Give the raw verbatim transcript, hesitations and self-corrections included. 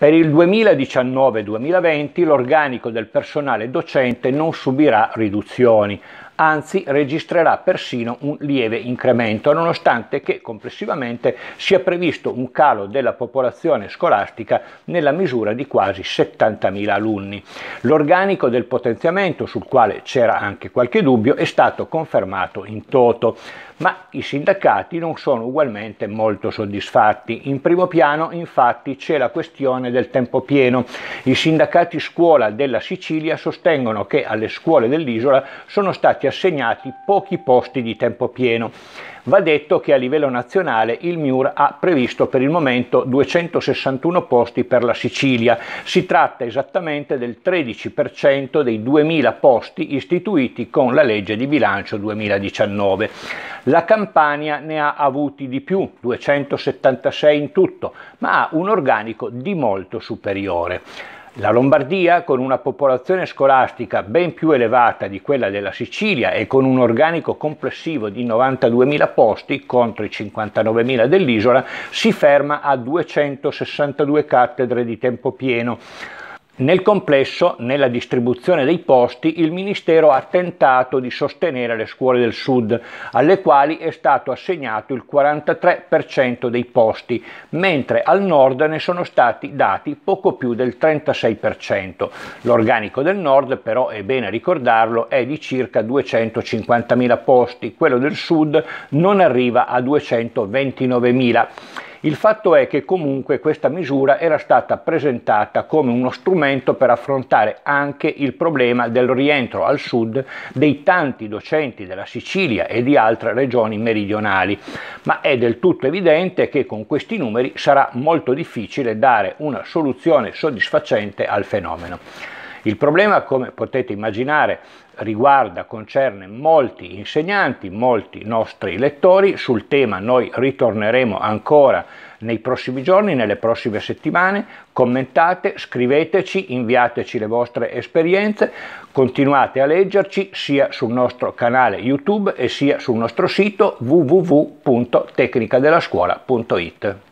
Per il duemiladiciannove duemilaventi l'organico del personale docente non subirà riduzioni, anzi registrerà persino un lieve incremento, nonostante che complessivamente sia previsto un calo della popolazione scolastica nella misura di quasi settantamila alunni. L'organico del potenziamento, sul quale c'era anche qualche dubbio, è stato confermato in toto, ma i sindacati non sono ugualmente molto soddisfatti. In primo piano, infatti, c'è la questione del tempo pieno. I sindacati scuola della Sicilia sostengono che alle scuole dell'isola sono stati assegnati pochi posti di tempo pieno. Va detto che a livello nazionale il M I U R ha previsto per il momento duecentosessantuno posti per la Sicilia. Si tratta esattamente del tredici per cento dei duemila posti istituiti con la legge di bilancio duemiladiciannove. La Campania ne ha avuti di più, duecentosettantasei in tutto, ma ha un organico di molto superiore. La Lombardia, con una popolazione scolastica ben più elevata di quella della Sicilia e con un organico complessivo di novantaduemila posti contro i cinquantanovemila dell'isola, si ferma a duecentosessantadue cattedre di tempo pieno. Nel complesso, nella distribuzione dei posti, il Ministero ha tentato di sostenere le scuole del Sud, alle quali è stato assegnato il quarantatré per cento dei posti, mentre al Nord ne sono stati dati poco più del trentasei per cento. L'organico del Nord, però, è bene ricordarlo, è di circa duecentocinquantamila posti, quello del Sud non arriva a duecentoventinovemila. Il fatto è che comunque questa misura era stata presentata come uno strumento per affrontare anche il problema del rientro al Sud dei tanti docenti della Sicilia e di altre regioni meridionali, ma è del tutto evidente che con questi numeri sarà molto difficile dare una soluzione soddisfacente al fenomeno. Il problema, come potete immaginare, riguarda, concerne molti insegnanti, molti nostri lettori. Sul tema noi ritorneremo ancora nei prossimi giorni, nelle prossime settimane. Commentate, scriveteci, inviateci le vostre esperienze, continuate a leggerci sia sul nostro canale YouTube e sia sul nostro sito w w w punto tecnica della scuola punto it.